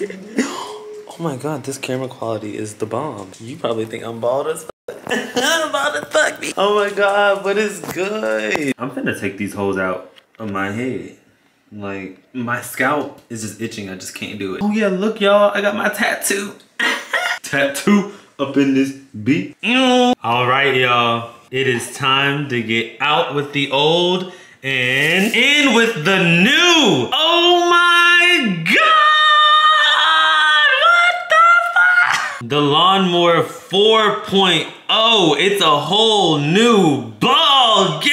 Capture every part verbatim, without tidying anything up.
Oh my god, this camera quality is the bomb. You probably think I'm bald as fuck. I'm bald as fuck me. Oh my god, but it's good. I'm finna take these holes out of my head. Like, my scalp is just itching. I just can't do it. Oh yeah, look y'all, I got my tattoo. Tattoo up in this beat. All right, y'all. It is time to get out with the old and in with the new. Oh my god! What the fuck? The Lawnmower four point oh. It's a whole new ball game.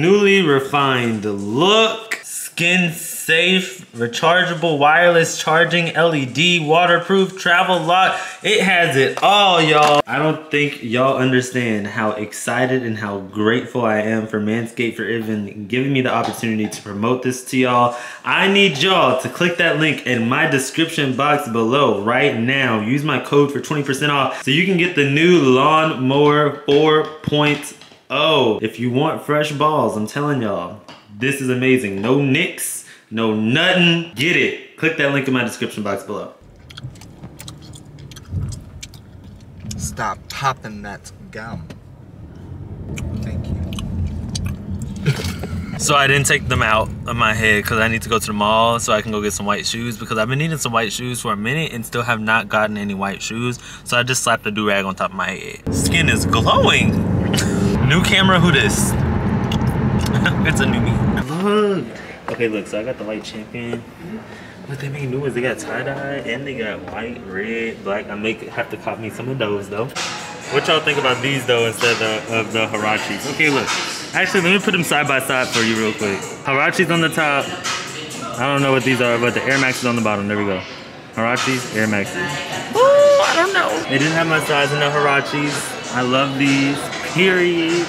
Newly refined look. Skin safe, rechargeable wireless charging, L E D, waterproof, travel lock. It has it all, y'all. I don't think y'all understand how excited and how grateful I am for Manscaped for even giving me the opportunity to promote this to y'all. I need y'all to click that link in my description box below right now. Use my code for twenty percent off so you can get the new Lawnmower four point oh. If you want fresh balls, I'm telling y'all, this is amazing. No nicks, no nothing. Get it. Click that link in my description box below. Stop popping that gum. Thank you. So I didn't take them out of my head because I need to go to the mall so I can go get some white shoes, because I've been needing some white shoes for a minute and still have not gotten any white shoes. So I just slapped a do-rag on top of my head. Skin is glowing. New camera, who this? It's a new me. Look. Okay, look, so I got the white Champion. What they make new is they got tie-dye and they got white, red, black. I may have to cop me some of those though. What y'all think about these though instead of, of the Huaraches? Okay, look. Actually, let me put them side by side for you real quick. Huaraches on the top. I don't know what these are, but the Air Max is on the bottom. There we go. Huaraches, Air Maxes. Ooh, I don't know. They didn't have my size in the Huaraches. I love these. Period.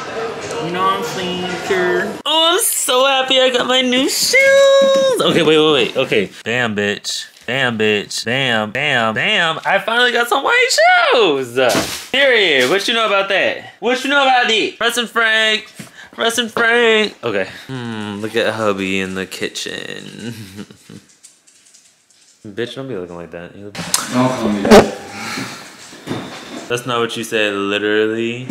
You know what I'm saying, sure. Oh, I'm so happy I got my new shoes. Okay, wait, wait, wait. Okay. Bam, bitch. Bam, bitch. Bam, bam, bam. I finally got some white shoes. Period. What you know about that? What you know about it? Preston Frank. Preston Frank. Okay. Hmm, look at hubby in the kitchen. Bitch, don't be looking like that. You look That's not what you said, literally.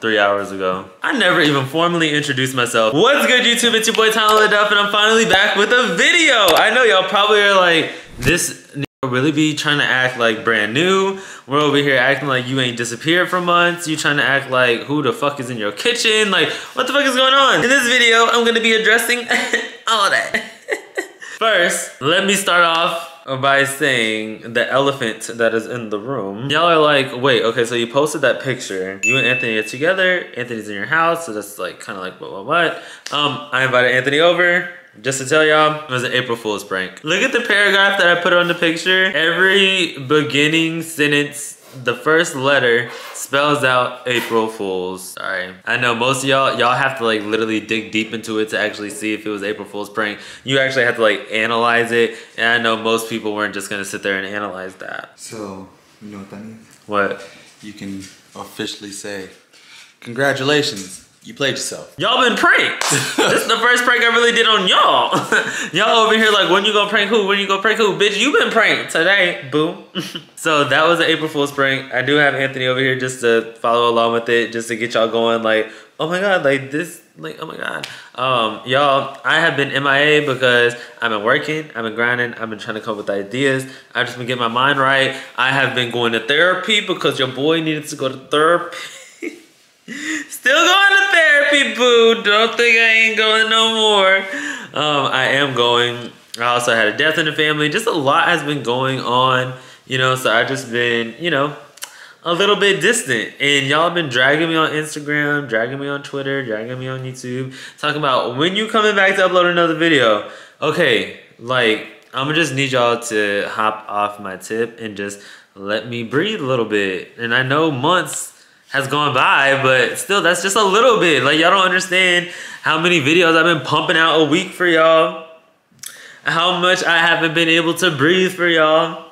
Three hours ago. I never even formally introduced myself. What's good, YouTube? It's your boy Tylan LeDuff, and I'm finally back with a video. I know y'all probably are like, this nigga really be trying to act like brand new. We're over here acting like you ain't disappeared for months. You trying to act like who the fuck is in your kitchen? Like, what the fuck is going on? In this video, I'm gonna be addressing all that. First, let me start off by saying the elephant that is in the room. Y'all are like, wait, okay, so you posted that picture. You and Anthony are together. Anthony's in your house, so that's like kind of like what, what, what. Um, I invited Anthony over. Just to tell y'all, it was an April Fool's prank. Look at the paragraph that I put on the picture. Every beginning sentence, the first letter spells out April Fool's. Sorry. I know most of y'all, y'all have to like literally dig deep into it to actually see if it was April Fool's prank. You actually have to like analyze it. And I know most people weren't just gonna sit there and analyze that. So, you know what that means? What? You can officially say, congratulations, you played yourself. Y'all been pranked. This is the first prank I really did on y'all. Y'all over here like, when you gonna prank who? When you gonna prank who? Bitch, you been pranked today, boo. So that was an April Fool's prank. I do have Anthony over here just to follow along with it, just to get y'all going like, oh my god, like this, like, oh my god. Um, y'all, I have been M I A because I've been working, I've been grinding, I've been trying to come up with ideas. I've just been getting my mind right. I have been going to therapy because your boy needed to go to therapy. Still going to therapy, boo. Don't think I ain't going no more. Um, I am going. I also had a death in the family. Just a lot has been going on. You know, so I've just been, you know, a little bit distant. And y'all have been dragging me on Instagram, dragging me on Twitter, dragging me on YouTube, talking about when you coming back to upload another video. Okay, like, I'm gonna just need y'all to hop off my tip and just let me breathe a little bit. And I know months has gone by, but still, that's just a little bit. Like, y'all don't understand how many videos I've been pumping out a week for y'all, how much I haven't been able to breathe for y'all.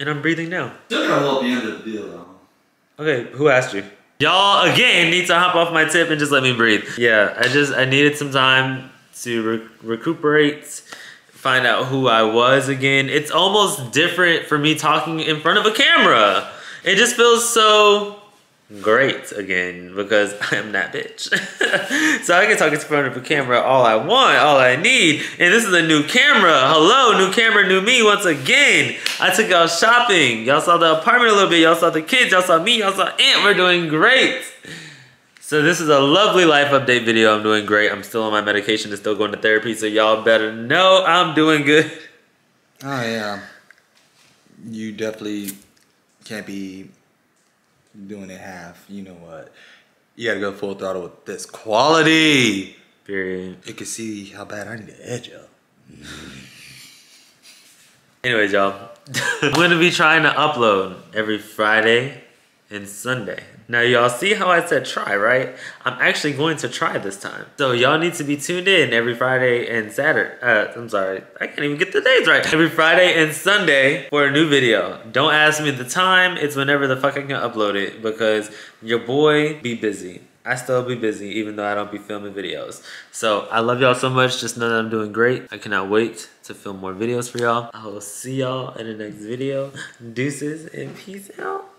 And I'm breathing now. Still gonna help you end the deal though. Okay, who asked you? Y'all again need to hop off my tip and just let me breathe. Yeah, I just I needed some time to re recuperate find out who I was again. It's almost different for me talking in front of a camera. It just feels so great again because I'm that bitch. So I can talk in front of a camera all I want, all I need. And this is a new camera. Hello, new camera, new me once again. I took y'all shopping. Y'all saw the apartment a little bit. Y'all saw the kids. Y'all saw me. Y'all saw Aunt. We're doing great. So this is a lovely life update video. I'm doing great. I'm still on my medication and still going to therapy. So y'all better know I'm doing good. Oh yeah. You definitely can't be doing it half. You know what? You gotta go full throttle with this quality. Period. You can see how bad I need to edge up. Anyways, y'all. I'm gonna be trying to upload every Friday and Sunday. Now y'all see how I said try, right? I'm actually going to try this time. So y'all need to be tuned in every Friday and Saturday. Uh, I'm sorry, I can't even get the days right. Every Friday and Sunday for a new video. Don't ask me the time, it's whenever the fuck I can upload it because your boy be busy. I still be busy even though I don't be filming videos. So I love y'all so much, just know that I'm doing great. I cannot wait to film more videos for y'all. I will see y'all in the next video. Deuces and peace out.